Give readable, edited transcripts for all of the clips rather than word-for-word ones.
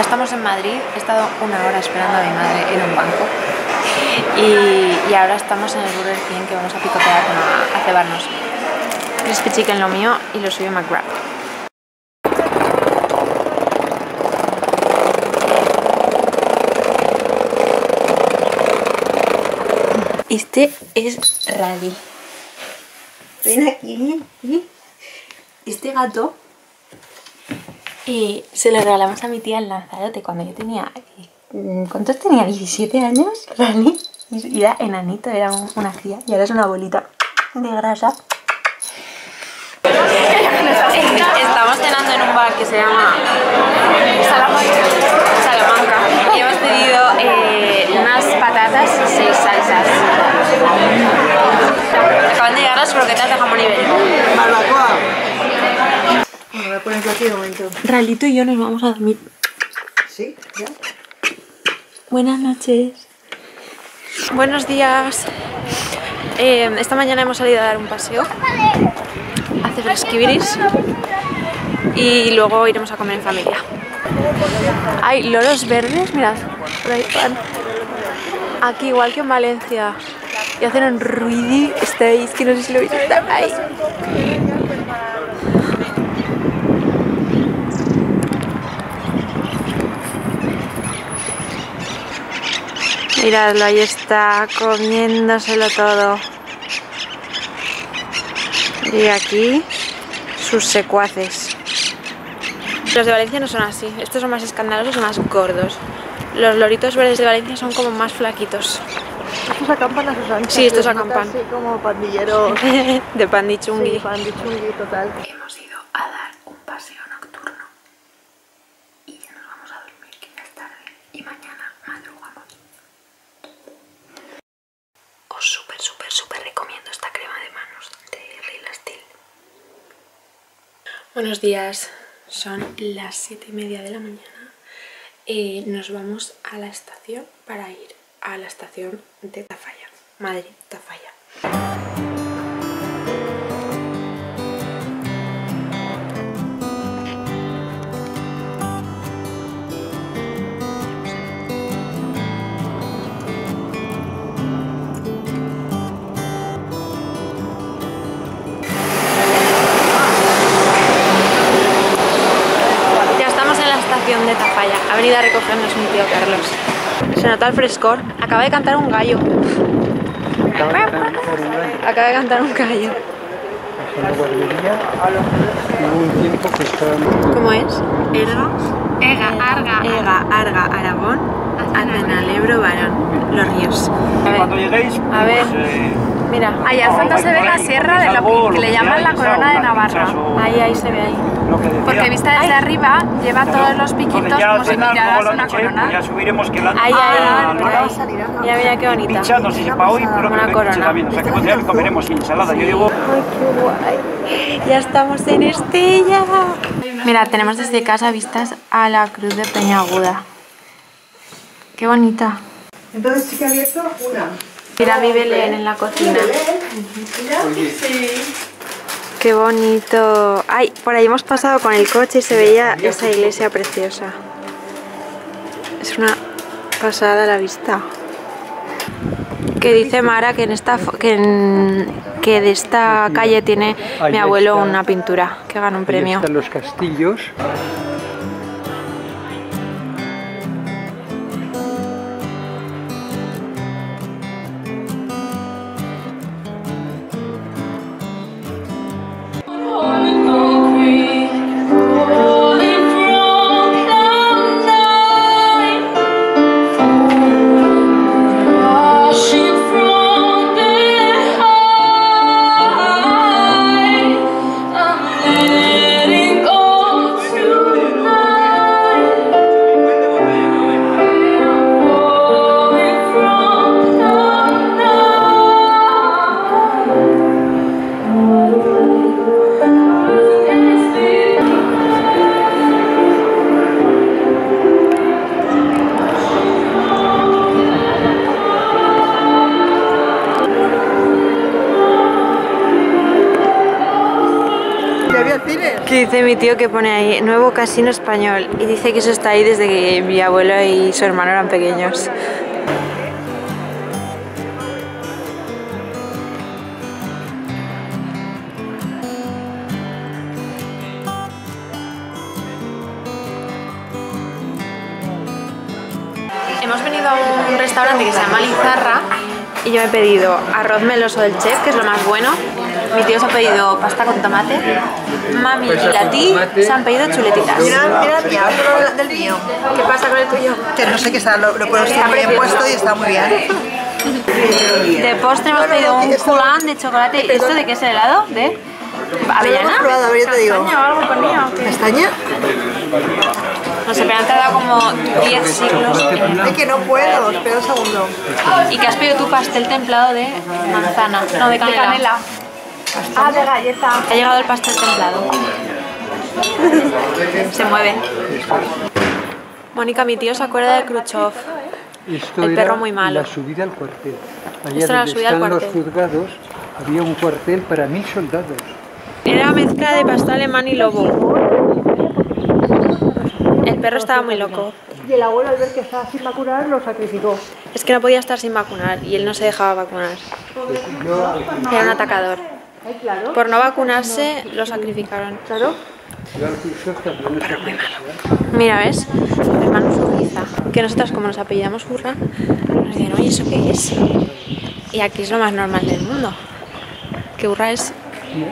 Ya estamos en Madrid, he estado una hora esperando a mi madre en un banco y ahora estamos en el Burger King, que vamos a picotear, a cebarnos. Crispy chicken lo mío y lo suyo McGrath. Este es Rally. Ven aquí. Este gato y se lo regalamos a mi tía en Lanzarote cuando yo tenía... ¿Cuántos tenía? ¿17 años? Rally. Y era enanito, era una cría. Y ahora es una bolita de grasa. Estamos cenando en un bar que se llama Salamanca. Y hemos pedido unas patatas y 6 salsas. Acaban de llegar las croquetas de jamón ibérico. Malacuá. Me voy a poner aquí de momento. Ralito y yo nos vamos a dormir. ¿Sí? ¿Ya? Buenas noches. Buenos días. Esta mañana hemos salido a dar un paseo a Cefrasquiviris y luego iremos a comer en familia. Hay loros verdes, mirad, por ahí van. Aquí igual que en Valencia. Y hacen un ruido, estáis, que no sé si lo veis, está ahí. Miradlo, ahí está, comiéndoselo todo. Y aquí, sus secuaces. Los de Valencia no son así, estos son más escandalosos y más gordos. Los loritos verdes de Valencia son como más flaquitos. ¿Estos acampan a sus anchas? Sí, estos acampan. Así como pandilleros. De pandichungui. Sí, pandichungui total. Hemos ido a dar un paseo nocturno. Y ya nos vamos a dormir, que ya es tarde. Y mañana madrugamos. Os súper recomiendo esta crema de manos de Ritalina. Buenos días, son las 7:30 de la mañana. Nos vamos a la estación para ir a la estación de Tafalla, Madrid, Tafalla. De Tafalla, ha venido a recogernos mi tío Carlos. Se nota el frescor. Acaba de cantar un gallo. Acaba de cantar un gallo. ¿Cómo es? Ega, Arga, Aragón, Armenal, Ebro, Barón, los ríos. Cuando lleguéis, a ver, mira, allá al fondo se ve la sierra de lo que le llaman la corona de Navarra. Ahí se ve ahí. Porque vista desde arriba lleva todos los piquitos como si miraras una corona. Mira, mira qué bonita. Una corona. Ya estamos en Estella. Mira, tenemos desde casa vistas a la cruz de Peña Aguda. Qué bonita. Entonces sí que ha abierto una. Mira, vive Len en la cocina. Qué bonito. Ay, por ahí hemos pasado con el coche y se veía esa iglesia preciosa. Es una pasada la vista. Que dice Mara que de esta calle tiene mi abuelo una pintura que ganó un premio. Ahí están los castillos. fui al cine. Que dice mi tío que pone ahí, Nuevo Casino Español, y dice que eso está ahí desde que mi abuelo y su hermano eran pequeños. Hemos venido a un restaurante que se llama Lizarra y yo he pedido arroz meloso del Chef, que es lo más bueno. Mi tío se ha pedido pasta con tomate. Mami y a ti se han pedido chuletitas. Mira, mira, otro del mío. ¿Qué pasa con el tuyo? Que no sé qué está, lo puedo estar muy bien puesto y está muy bien. De postre hemos pedido un culán de chocolate. ¿Esto de qué es el helado? ¿De avellana? ¿Castaña o algo con mío? ¿Castaña? No sé, pero han tardado como 10 siglos. Es que no puedo, espera un segundo. ¿Y que has pedido tu pastel templado de manzana? No, de canela. Ah, de galleta. Ha llegado el pastel templado. Se mueve. Mónica, mi tío se acuerda de Khrushchev. Esto el perro muy malo. La subida al cuartel. Allá donde están los juzgados, había un cuartel para 1000 soldados. Era mezcla de pasta alemán y lobo. El perro estaba muy loco. Y el abuelo, al ver que estaba sin vacunar, lo sacrificó. Es que no podía estar sin vacunar y él no se dejaba vacunar. Era un atacador. Por no vacunarse, lo sacrificaron. Claro. Pero muy malo. Mira, ¿ves? Mi hermano Zurriza. Que nosotras, como nos apellidamos Burra, nos dicen, oye, ¿eso qué es? Y aquí es lo más normal del mundo. Que Burra es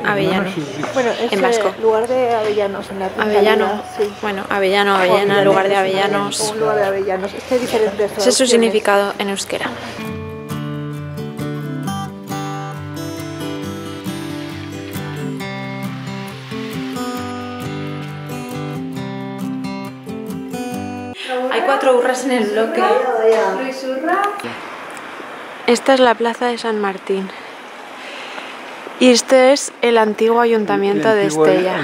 Avellano. Bueno, es en vasco. Lugar de avellanos en la Avellano. Sí. Bueno, avellano, avellana, lugar de avellanos. Un lugar de avellanos. Es que hay diferentes. Ese es su significado en euskera. Hay 4 burras en el bloque. Esta es la plaza de San Martín. Y este es el antiguo ayuntamiento de Estella.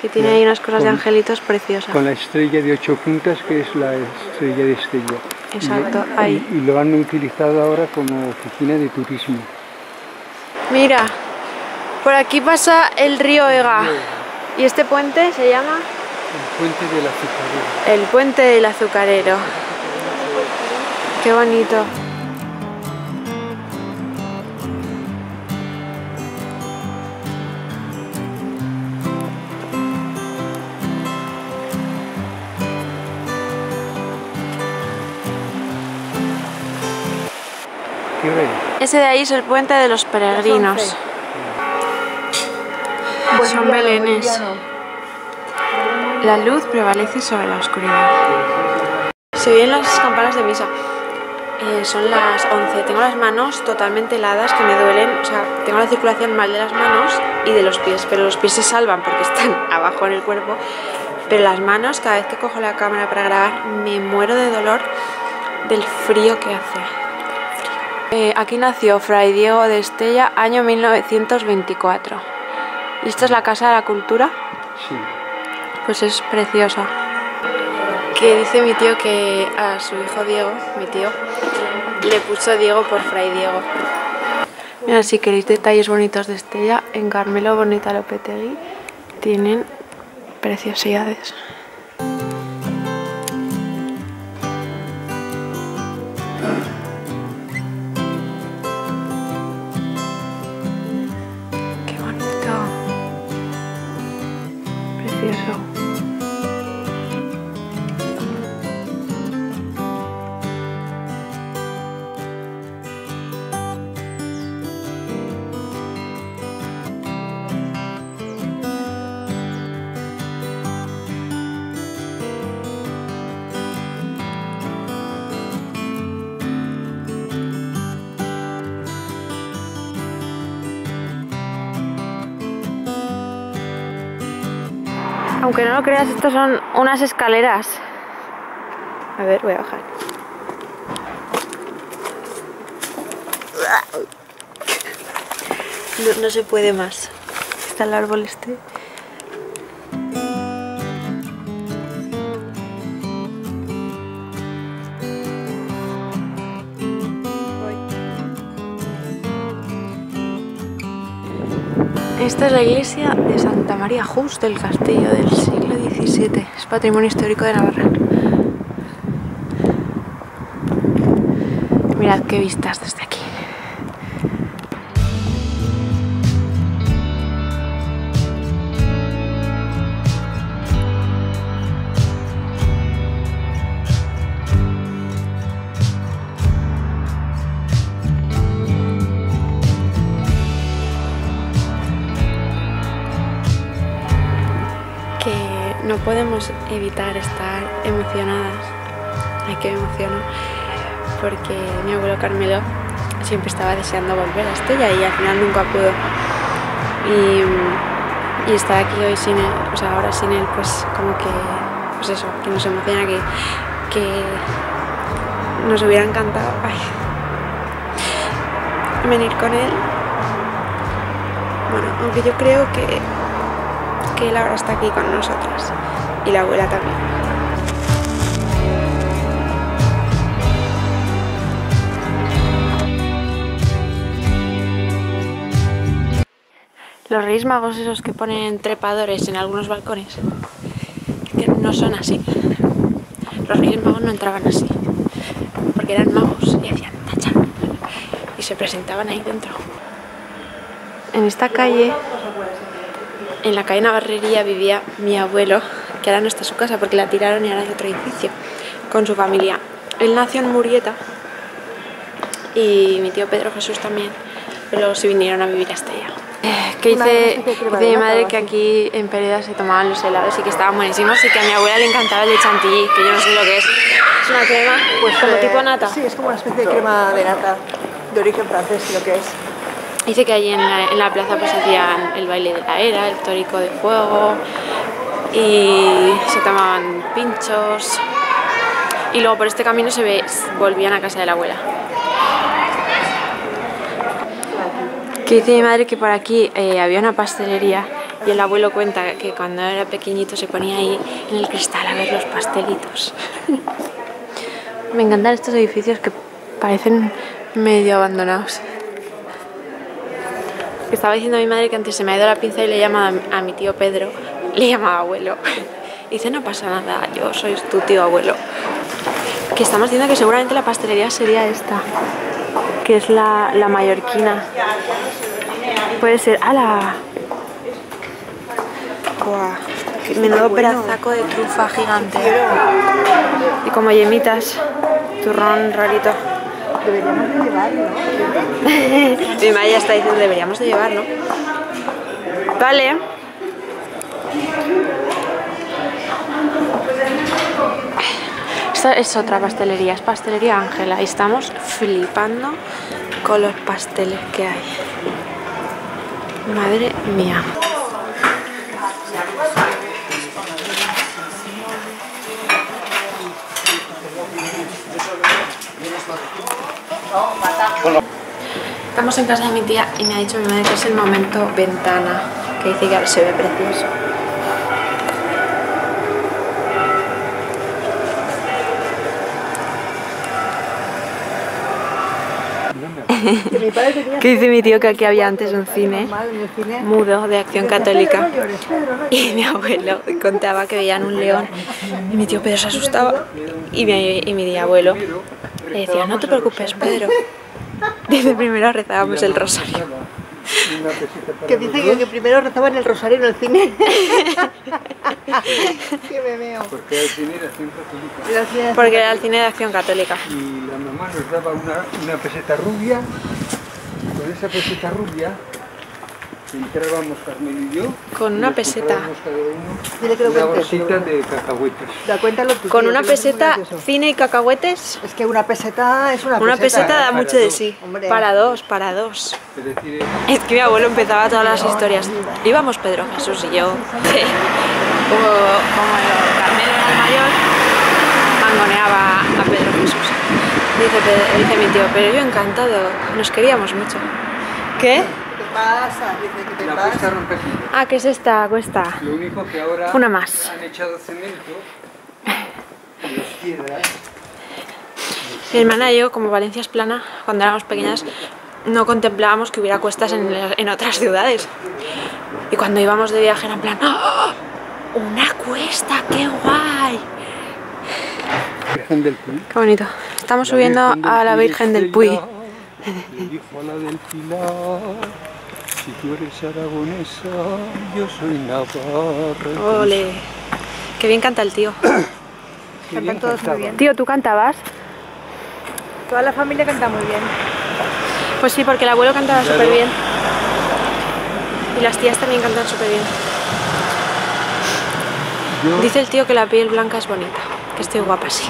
Que tiene ahí unas cosas de angelitos preciosas. Con la estrella de 8 puntas, que es la estrella de Estella. Exacto, ahí. Y lo han utilizado ahora como oficina de turismo. Mira, por aquí pasa el río Ega. Y este puente se llama... El puente del azucarero. El puente del azucarero. Qué bonito. Ese de ahí es el puente de los peregrinos. Pues son belenes. La luz prevalece sobre la oscuridad. Se oyen las campanas de misa. Son las 11. Tengo las manos totalmente heladas, que me duelen. O sea, tengo la circulación mal de las manos y de los pies. Pero los pies se salvan porque están abajo en el cuerpo. Pero las manos, cada vez que cojo la cámara para grabar, me muero de dolor del frío que hace. Aquí nació Fray Diego de Estella, año 1924. ¿Y esta es la Casa de la Cultura? Sí. Pues es preciosa. Que dice mi tío que a su hijo Diego, mi tío, le puso Diego por Fray Diego. Mira, si queréis detalles bonitos de Estella, en Carmelo, Bonita Lopetegui tienen preciosidades. Aunque no lo creas, estos son unas escaleras. A ver, voy a bajar. No, no se puede más. Está el árbol este. Esta es la iglesia de Santa María Just del Castillo del siglo XVII. Es patrimonio histórico de Navarra. Mirad qué vistas desde aquí. No podemos evitar estar emocionadas. Ay, que me emociono, porque mi abuelo Carmelo siempre estaba deseando volver a Estella y al final nunca pudo. Y estar aquí hoy sin él, o sea, ahora sin él, pues como que, pues eso, que nos emociona, que nos hubiera encantado venir con él. Bueno, aunque yo creo que él ahora está aquí con nosotras y la abuela también. Los Reyes Magos esos que ponen trepadores en algunos balcones, que no son así. Los Reyes Magos no entraban así, porque eran magos y hacían tacha y se presentaban ahí dentro. En esta calle, en la calle Navarrería, vivía mi abuelo, que ahora no está en su casa porque la tiraron y ahora hay otro edificio, con su familia. Él nació en Murieta y mi tío Pedro Jesús también, pero luego se vinieron a vivir a Estella. Que hice de mi madre que aquí en Pereda se tomaban los helados y que estaban buenísimos, y que a mi abuela le encantaba el de chantilly, que yo no sé lo que es. Es una crema, pues como tipo nata. Sí, es como una especie de crema de nata, de origen francés, lo que es. Dice que allí en la plaza pues hacían el baile de la era, el tórico de fuego, y se tomaban pinchos, y luego por este camino volvían a casa de la abuela. Que dice mi madre que por aquí había una pastelería, y el abuelo cuenta que cuando era pequeñito se ponía ahí en el cristal a ver los pastelitos. Me encantan estos edificios que parecen medio abandonados. Estaba diciendo a mi madre que antes se me ha ido la pinza y le llama a mi tío Pedro, le llamaba abuelo. Y dice, no pasa nada, yo soy tu tío abuelo. Que estamos diciendo que seguramente la pastelería sería esta, que es la mallorquina. Puede ser, ¡ala! Menudo pedazaco de trufa gigante. Y como yemitas, turrón rarito. Deberíamos de llevarlo, ¿no? Mi madre ya está diciendo, deberíamos de llevarlo. Vale. Esta es otra pastelería, es Pastelería Ángela. Y estamos flipando con los pasteles que hay. Madre mía. Estamos en casa de mi tía y me ha dicho mi madre que es el momento ventana, que dice que ahora se ve precioso. Que dice mi tío que aquí había antes un cine mudo de acción católica, y mi abuelo contaba que veían un león, y mi tío Pedro se asustaba, y mi abuelo le decía, no te preocupes, Pedro. Dice, primero rezábamos el rosario. Que dice que primero rezaban el rosario en el cine. Que me veo. Porque era el cine de acción católica. Porque era el cine de acción católica. Y la mamá nos daba una peseta rubia. Con esa peseta rubia entrábamos Carmelo y yo. Con una peseta. Una bolsita de cacahuetes. Con una peseta, cine y cacahuetes. Es que una peseta es una peseta. Una peseta da mucho de sí. Para dos, para dos. Es que mi abuelo empezaba todas las historias. Íbamos Pedro Jesús y yo. Como Carmelo era el mayor, mangoneaba a Pedro Jesús. Dice mi tío, pero yo encantado, nos queríamos mucho. ¿Qué? Pasa, dice que te pasa. Ah, que es esta cuesta. Lo único que ahora una más. Han echado cemento y las piedras. Mi hermana y yo, como Valencia es plana, cuando éramos pequeñas no contemplábamos que hubiera cuestas en otras ciudades. Y cuando íbamos de viaje era en plan, ¡oh, una cuesta, qué guay! Virgen del Puy. Qué bonito. Estamos subiendo a la Virgen del Puy. Le dijo a la del Pilar, si tú eres aragonesa, yo soy navarra. Ole, qué bien canta el tío. Cantan todos muy bien. Tío, ¿tú cantabas? Toda la familia canta muy bien. Pues sí, porque el abuelo cantaba súper bien. Y las tías también cantan súper bien. Dice el tío que la piel blanca es bonita, que estoy guapa así.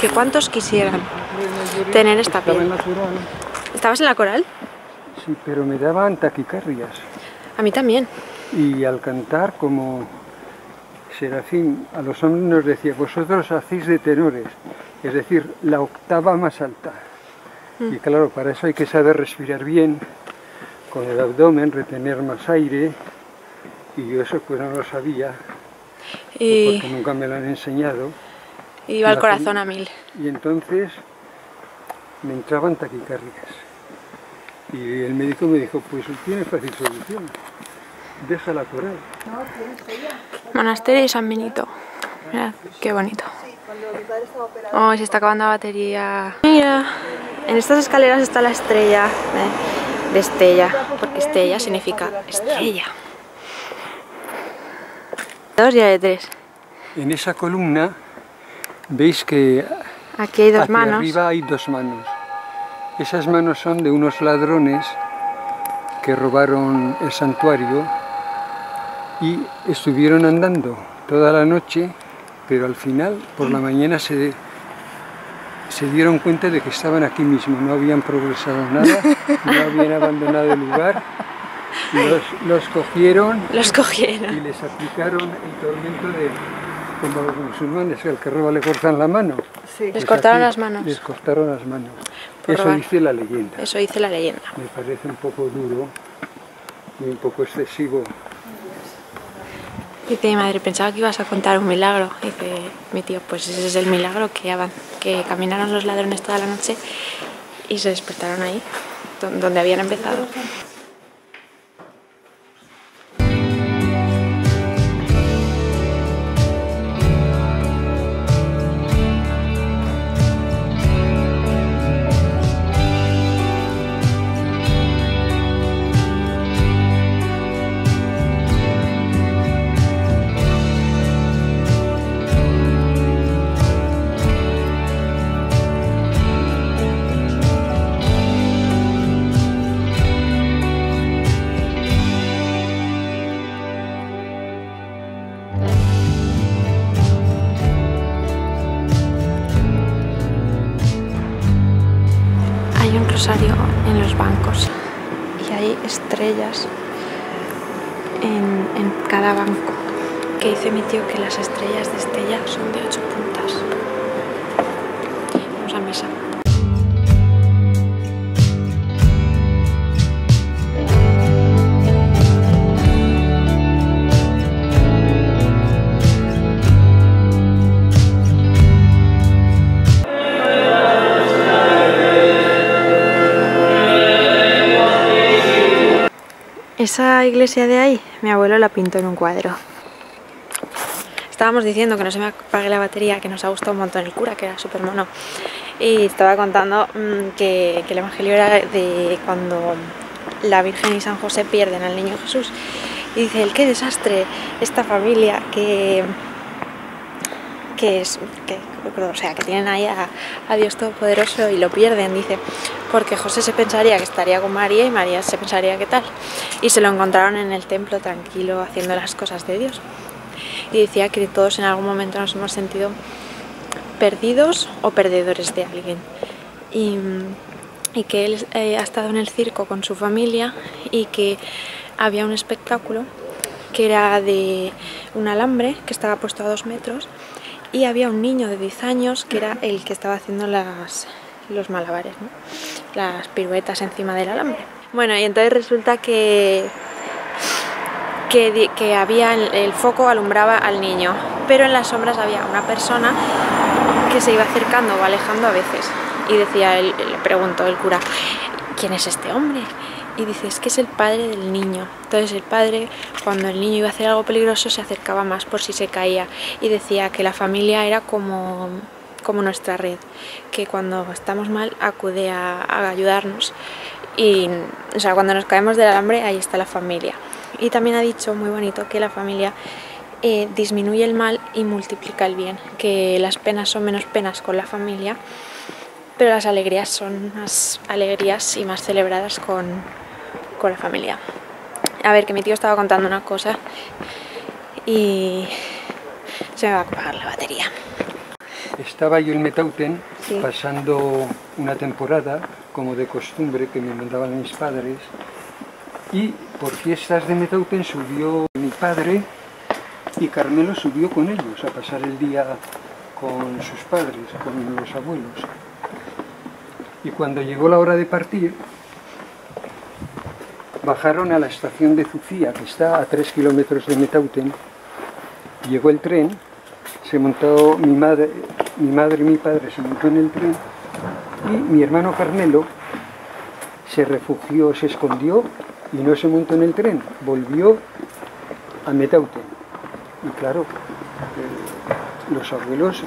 Que cuántos quisieran tener esta piel. ¿Estabas en la coral? Sí, pero me daban taquicardias. A mí también. Y al cantar, como Serafín a los hombres nos decía, vosotros hacéis de tenores, es decir, la octava más alta. Y claro, para eso hay que saber respirar bien, con el abdomen, retener más aire, y yo eso pues no lo sabía, y porque nunca me lo han enseñado. Y iba el corazón a mil. Y entonces me entraban taquicardias. Y el médico me dijo, pues tiene fácil solución, déjala curar. Monasterio de San Benito, mira qué bonito. Oh, se está acabando la batería. Mira, en estas escaleras está la estrella de Estella, porque Estella significa estrella. Dos y de tres. En esa columna veis que aquí hay dos manos. Arriba hay dos manos. Esas manos son de unos ladrones que robaron el santuario y estuvieron andando toda la noche, pero al final, por la mañana, se dieron cuenta de que estaban aquí mismo, no habían progresado nada, no habían abandonado el lugar, los cogieron y les aplicaron el tormento de, como los musulmanes, al que roba le cortan la mano. Sí. Pues les cortaron las manos. Les cortaron las manos. Eso dice la leyenda. Eso dice la leyenda. Me parece un poco duro y un poco excesivo. Dice mi madre, pensaba que ibas a contar un milagro. Dice mi tío, pues ese es el milagro, que caminaron los ladrones toda la noche y se despertaron ahí, donde habían empezado. En los bancos y hay estrellas en cada banco, que dice mi tío que las estrellas de Estella son de 8 puntas. Vamos a misa. Esa iglesia de ahí, mi abuelo la pintó en un cuadro. Estábamos diciendo que no se me apague la batería, que nos ha gustado un montón el cura, que era súper mono. Y estaba contando que el evangelio era de cuando la Virgen y San José pierden al niño Jesús. Y dice él, qué desastre esta familia que tienen ahí a Dios Todopoderoso y lo pierden, dice, porque José se pensaría que estaría con María y María se pensaría que tal, y se lo encontraron en el templo tranquilo haciendo las cosas de Dios. Y decía que todos en algún momento nos hemos sentido perdidos o perdedores de alguien, y que él ha estado en el circo con su familia y que había un espectáculo que era de un alambre que estaba puesto a 2 metros y había un niño de 10 años que era el que estaba haciendo los malabares, ¿no? Las piruetas encima del alambre. Bueno, y entonces resulta que había el foco alumbraba al niño, pero en las sombras había una persona que se iba acercando o alejando a veces. Y decía, le preguntó el cura, ¿quién es este hombre? y dice, es que es el padre del niño. Entonces el padre, cuando el niño iba a hacer algo peligroso, se acercaba más por si se caía, y decía que la familia era como nuestra red, que cuando estamos mal acude a ayudarnos, y o sea, cuando nos caemos del alambre, ahí está la familia. Y también ha dicho, muy bonito, que la familia disminuye el mal y multiplica el bien, que las penas son menos penas con la familia, pero las alegrías son más alegrías y más celebradas con la familia. A ver, que mi tío estaba contando una cosa y se me va a apagar la batería. Estaba yo en Metauten, sí, pasando una temporada, como de costumbre, que me mandaban mis padres, y por fiestas de Metauten subió mi padre y Carmelo subió con ellos a pasar el día con sus padres, con los abuelos. Y cuando llegó la hora de partir, bajaron a la estación de Zucía, que está a 3 kilómetros de Metauten. Llegó el tren, se montó mi madre y mi padre se montó en el tren, y mi hermano Carmelo se refugió, se escondió y no se montó en el tren, volvió a Metauten. Y claro, los abuelos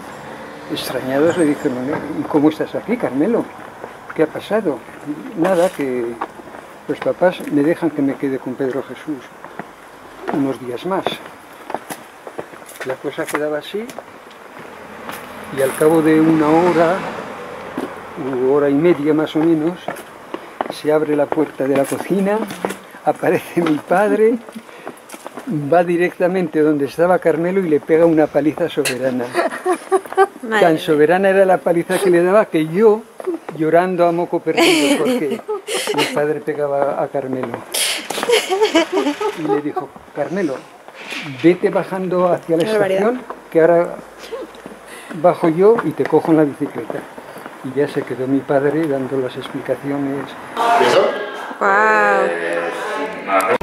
extrañados le dijeron, ¿y cómo estás aquí, Carmelo? ¿Qué ha pasado? Nada, que los papás me dejan que me quede con Pedro Jesús unos días más. La cosa quedaba así, y al cabo de una hora y media más o menos, se abre la puerta de la cocina, aparece mi padre, va directamente donde estaba Carmelo y le pega una paliza soberana. Tan soberana era la paliza que le daba que yo, llorando a moco perdido, porque mi padre pegaba a Carmelo. Y le dijo, Carmelo, vete bajando hacia la estación, que ahora bajo yo y te cojo en la bicicleta. Y ya se quedó mi padre dando las explicaciones. ¿Eso? ¡Wow!